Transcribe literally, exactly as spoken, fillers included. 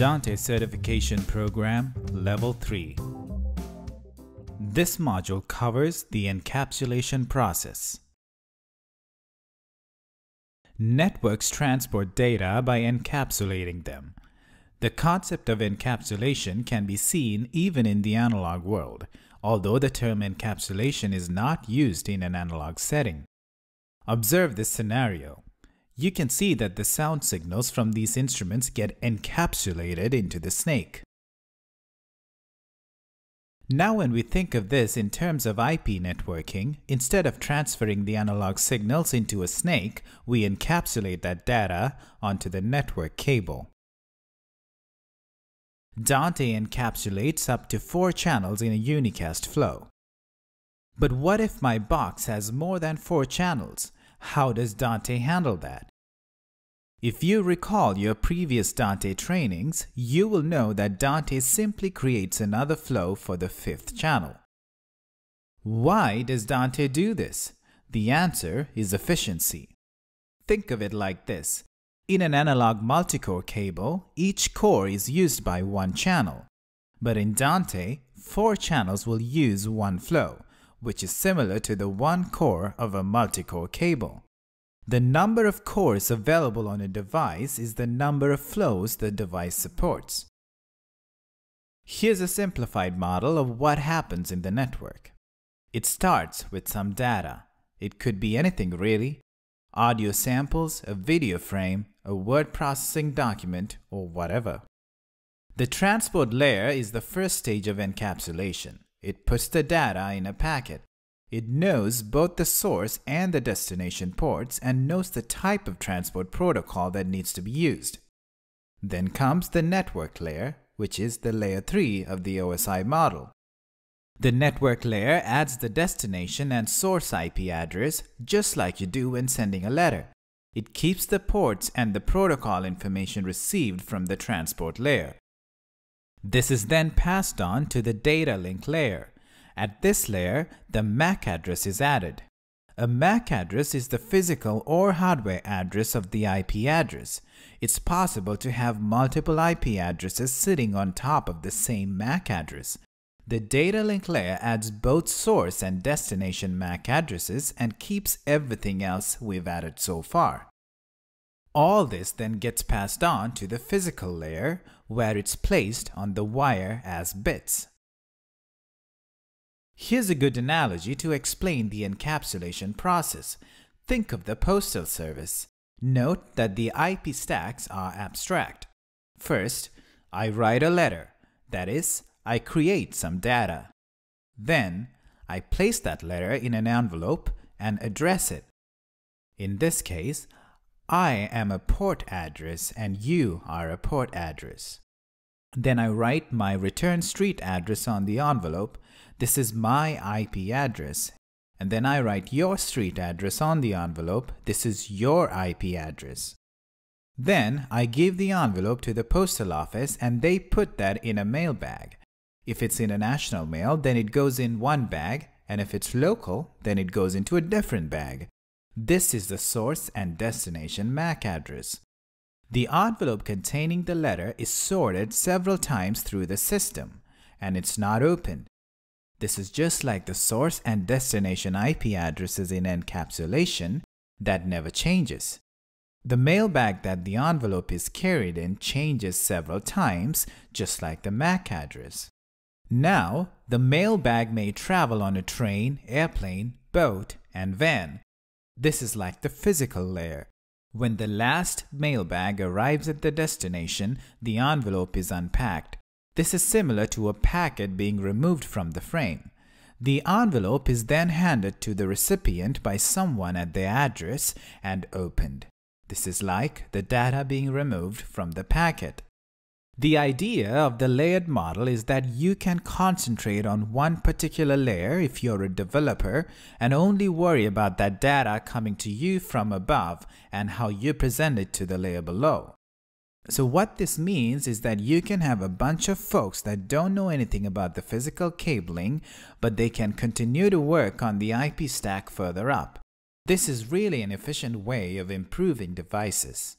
Dante Certification Program Level three. This module covers the encapsulation process. Networks transport data by encapsulating them. The concept of encapsulation can be seen even in the analog world, although the term encapsulation is not used in an analog setting. Observe this scenario. You can see that the sound signals from these instruments get encapsulated into the snake. Now when we think of this in terms of I P networking, instead of transferring the analog signals into a snake, we encapsulate that data onto the network cable. Dante encapsulates up to four channels in a unicast flow. But what if my box has more than four channels? How does Dante handle that? If you recall your previous Dante trainings, you will know that Dante simply creates another flow for the fifth channel. Why does Dante do this? The answer is efficiency. Think of it like this. In an analog multicore cable, each core is used by one channel. But in Dante, four channels will use one flow, which is similar to the one core of a multicore cable. The number of cores available on a device is the number of flows the device supports. Here's a simplified model of what happens in the network. It starts with some data. It could be anything really. Audio samples, a video frame, a word processing document, or whatever. The transport layer is the first stage of encapsulation. It puts the data in a packet. It knows both the source and the destination ports and knows the type of transport protocol that needs to be used. Then comes the network layer, which is the layer three of the O S I model. The network layer adds the destination and source I P address, just like you do when sending a letter. It keeps the ports and the protocol information received from the transport layer. This is then passed on to the data link layer. At this layer, the M A C address is added. A M A C address is the physical or hardware address of the I P address. It's possible to have multiple I P addresses sitting on top of the same M A C address. The data link layer adds both source and destination M A C addresses and keeps everything else we've added so far. All this then gets passed on to the physical layer, where it's placed on the wire as bits. Here's a good analogy to explain the encapsulation process. Think of the postal service. Note that the I P stacks are abstract. First, I write a letter. That is, I create some data. Then, I place that letter in an envelope and address it. In this case, I am a port address and you are a port address. Then I write my return street address on the envelope. This is my I P address. And then I write your street address on the envelope. This is your I P address. Then I give the envelope to the postal office and they put that in a mail bag. If it's international mail, then it goes in one bag, and if it's local, then it goes into a different bag. This is the source and destination M A C address. The envelope containing the letter is sorted several times through the system, and it's not opened. This is just like the source and destination I P addresses in encapsulation that never changes. The mailbag that the envelope is carried in changes several times, just like the M A C address. Now, the mailbag may travel on a train, airplane, boat, and van. This is like the physical layer. When the last mailbag arrives at the destination, the envelope is unpacked. This is similar to a packet being removed from the frame. The envelope is then handed to the recipient by someone at their address and opened. This is like the data being removed from the packet. The idea of the layered model is that you can concentrate on one particular layer if you're a developer and only worry about that data coming to you from above and how you present it to the layer below. So what this means is that you can have a bunch of folks that don't know anything about the physical cabling, but they can continue to work on the I P stack further up. This is really an efficient way of improving devices.